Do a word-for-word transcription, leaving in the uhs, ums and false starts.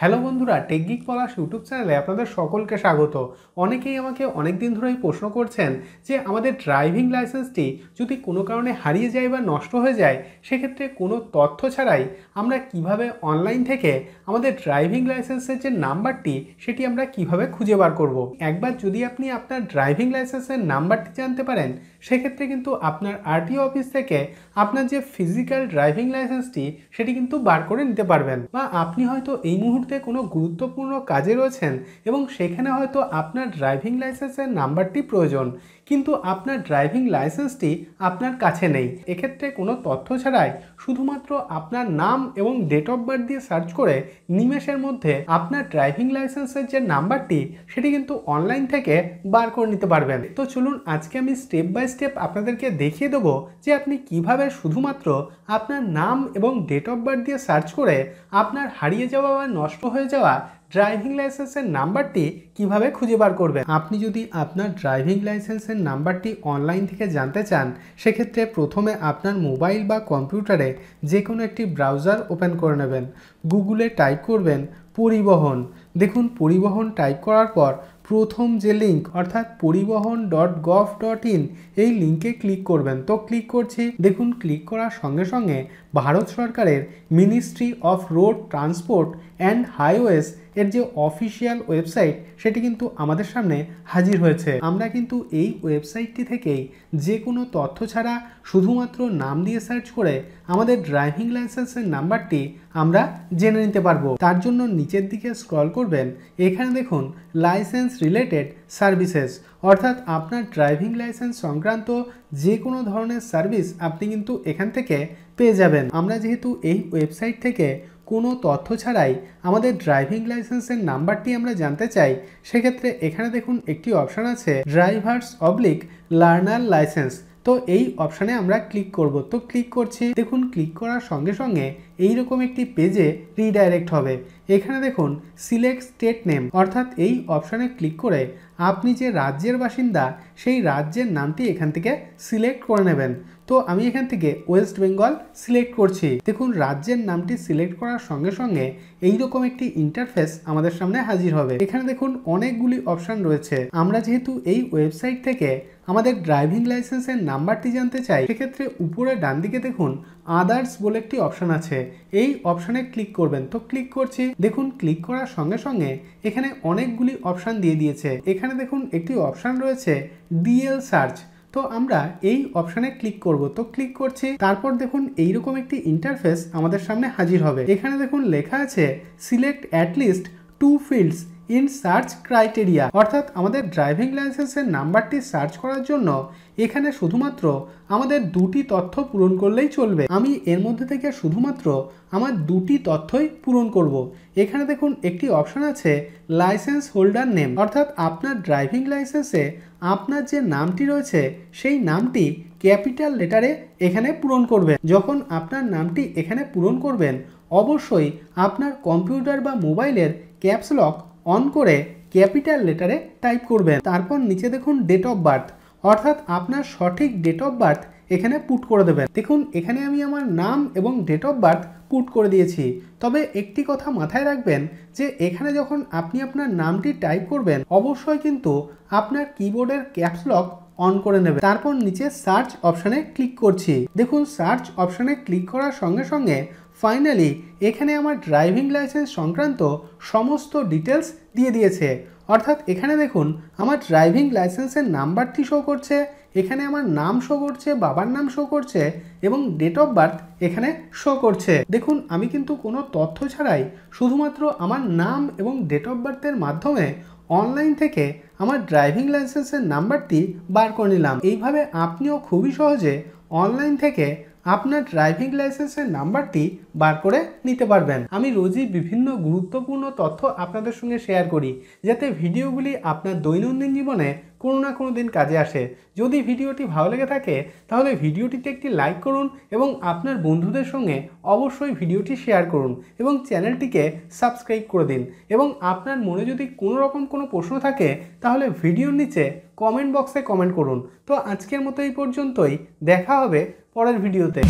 Hello बंधुरा टेकगिक पलाश YouTube channel अपन सकल के स्वागत। अने के अनेक दिन धरे प्रश्न कर ड्राइविंग लाइसेंसटी यदि कोनो कारणे हारिए जाए बा नष्ट हो जाए से क्षेत्र में कोनो तथ्य छाड़ाई आमरा किभाबे अनलाइन थेके आमादेर ड्राइविंग लाइसेंसेर जे नाम्बारटी सेटी आमरा किभाबे खुंजे बार करब। एकबार यदि आपनि आपनार ड्राइविंग लाइसेंसेर नाम्बारटी जानते पारेन से क्षेत्रे किन्तु आपनार आरटीओ अफिस थेके आपनार जे फिजिकल ड्राइविंग लाइसेंसटी सेटी किन्तु बार करे निते पारबेन। बा आपनि हयतो एई मुहूर्ते কোনো গুরুত্বপূর্ণ কাজে রয়েছেন এবং সেখানে হয়তো আপনার ড্রাইভিং লাইসেন্সের নাম্বারটি প্রয়োজন কিন্তু আপনার ড্রাইভিং লাইসেন্সটি আপনার কাছে নেই। এক্ষেত্রে কোনো তথ্য ছাড়াই শুধুমাত্র আপনার নাম এবং ডেট অফ বার্থ দিয়ে সার্চ করে নিমেষের মধ্যে আপনার ড্রাইভিং লাইসেন্সের যে নাম্বারটি সেটি কিন্তু অনলাইন থেকে বার করে নিতে পারবেন। তো চলুন আজকে আমি স্টেপ বাই স্টেপ আপনাদেরকে দেখিয়ে দেবো যে আপনি কিভাবে শুধুমাত্র আপনার নাম এবং ডেট অফ বার্থ দিয়ে সার্চ করে আপনার হারিয়ে যাওয়া বা নষ্ট হয়ে যাওয়া ड्राइविंग लाइसेंसर नम्बरटी क्यों खुजे बार करबें। आपनी जदि आपनर ड्राइविंग लाइसेंसर नम्बरटी अनलाइन थेके जानते चान से क्षेत्र में प्रथमे आपनर मोबाइल बा कम्पिउटारे जेकोनो एकटी ब्राउजार ओपेन करे नेबेन। गूगले टाइप करबेन परिवहन। देखुन परिवहन टाइप करार पर प्रथम जे लिंक अर्थात parivahan dot gov dot in এই লিঙ্কে ক্লিক করবেন। তো ক্লিক করছি, দেখুন ক্লিক করার সঙ্গে সঙ্গে ভারত সরকারের ministry of road transport and highways এর যে অফিসিয়াল ওয়েবসাইট সেটি কিন্তু আমাদের সামনে হাজির হয়েছে। আমরা কিন্তু এই ওয়েবসাইটটি থেকেই যে কোনো তথ্য ছাড়া শুধুমাত্র নাম দিয়ে সার্চ করে আমাদের ড্রাইভিং লাইসেন্সের নাম্বারটি আমরা জেনে নিতে পারবো। তার জন্য নিচের দিকে স্ক্রল করবেন, এখানে দেখুন লাইসেন্স रिलेटेड सर्विसेस अर्थात आपनर ड्राइविंग लाइसेंस संक्रांत जे कोनो धरनेर सर्विस आपनि किन्तु एखान थेके पेये जाबेन। आमरा जेहेतु एई वेबसाइट थेके कोनो तथ्य छाड़ाई आमादेर ड्राइविंग लाइसेंसेर नाम्बारटी आमरा जानते चाई से क्षेत्रे एखाने देखुन एकटी अपशन आछे ड्राइवार्स अब्लिक लार्नार लाइसेंस। তো এই অপশানে আমরা ক্লিক করব। তো ক্লিক করছি, দেখুন ক্লিক করার সঙ্গে সঙ্গে এইরকম একটি পেজে রিডাইরেক্ট হবে। এখানে দেখুন সিলেক্ট স্টেট নেম অর্থাৎ এই অপশানে ক্লিক করে আপনি যে রাজ্যের বাসিন্দা সেই রাজ্যের নামটি এখান থেকে সিলেক্ট করে নেবেন। তো আমি এখান থেকে ওয়েস্ট বেঙ্গল সিলেক্ট করছি। দেখুন রাজ্যের নামটি সিলেক্ট করার সঙ্গে সঙ্গে এইরকম একটি ইন্টারফেস আমাদের সামনে হাজির হবে। এখানে দেখুন অনেকগুলি অপশান রয়েছে। আমরা যেহেতু এই ওয়েবসাইট থেকে আমাদের ড্রাইভিং লাইসেন্সের নাম্বারটি জানতে চাই সেক্ষেত্রে উপরে ডান দিকে দেখুন আদার্স বলে একটি অপশান আছে, এই অপশানে ক্লিক করবেন। তো ক্লিক করছি, দেখুন ক্লিক করার সঙ্গে সঙ্গে এখানে অনেকগুলি অপশান দিয়ে দিয়েছে। এখানে দেখুন একটি অপশান রয়েছে ডিএল সার্চ। তো আমরা এই অপশানে ক্লিক করব। তো ক্লিক করছি, তারপর দেখুন এইরকম একটি ইন্টারফেস আমাদের সামনে হাজির হবে। এখানে দেখুন লেখা আছে select at least two fields in search criteria अर्थात हमारे ड्राइविंग लाइसेंसर नम्बरटी सार्च करार जोन्नो এখানে শুধুমাত্র আমাদের দুটি তথ্য পূরণ করলেই চলবে। আমি এর মধ্যে থেকে শুধুমাত্র আমার দুটি তথ্যই পূরণ করব। এখানে দেখুন একটি অপশন আছে লাইসেন্স হোল্ডার নেম অর্থাৎ আপনার ড্রাইভিং লাইসেন্সে আপনার যে নামটি রয়েছে সেই নামটি ক্যাপিটাল লেটারে এখানে পূরণ করবেন। যখন আপনার নামটি এখানে পূরণ করবেন অবশ্যই আপনার কম্পিউটার বা মোবাইলের ক্যাপস লক অন করে ক্যাপিটাল লেটারে টাইপ করবেন। তারপর নিচে দেখুন ডেট অফ বার্থ অর্থাৎ আপনার সঠিক ডেট অফ বার্থ এখানে পুট করে দেবেন। দেখুন এখানে আমি আমার নাম এবং ডেট অফ বার্থ পুট করে দিয়েছি। তবে একটি কথা মাথায় রাখবেন যে এখানে যখন আপনি আপনার নামটি টাইপ করবেন অবশ্যই কিন্তু আপনার কিবোর্ডের ক্যাপস লক অন করে নেবেন। তারপর নিচে সার্চ অপশানে ক্লিক করছি, দেখুন সার্চ অপশানে ক্লিক করার সঙ্গে সঙ্গে ফাইনালি এখানে আমার ড্রাইভিং লাইসেন্স সংক্রান্ত সমস্ত ডিটেলস দিয়ে দিয়েছে। অর্থাৎ এখানে দেখুন আমার ড্রাইভিং লাইসেন্সের নাম্বারটি শো করছে, এখানে আমার নাম শো করছে, বাবার নাম শো করছে এবং ডেট অফ বার্থ এখানে শো করছে। দেখুন আমি কিন্তু কোনো তথ্য ছাড়াই শুধুমাত্র আমার নাম এবং ডেট অফ বার্থের মাধ্যমে অনলাইন থেকে আমার ড্রাইভিং লাইসেন্সের নাম্বারটি বার করে নিলাম। এইভাবে আপনিও খুবই সহজে অনলাইন থেকে আপনার ড্রাইভিং লাইসেন্সের নাম্বারটি বার করে নিতে পারবেন। আমি রোজই বিভিন্ন গুরুত্বপূর্ণ তথ্য আপনাদের সঙ্গে শেয়ার করি যাতে ভিডিওগুলি আপনার দৈনন্দিন জীবনে কোনো না কোনো দিন কাজে আসে। যদি ভিডিওটি ভালো লেগে থাকে তাহলে ভিডিওটিতে একটি লাইক করুন এবং আপনার বন্ধুদের সঙ্গে অবশ্যই ভিডিওটি শেয়ার করুন এবং চ্যানেলটিকে সাবস্ক্রাইব করে দিন। এবং আপনার মনে যদি কোনো রকম কোনো প্রশ্ন থাকে তাহলে ভিডিওর নিচে কমেন্ট বক্সে কমেন্ট করুন। তো আজকের মতো এই পর্যন্তই, দেখা হবে পরের ভিডিওতে।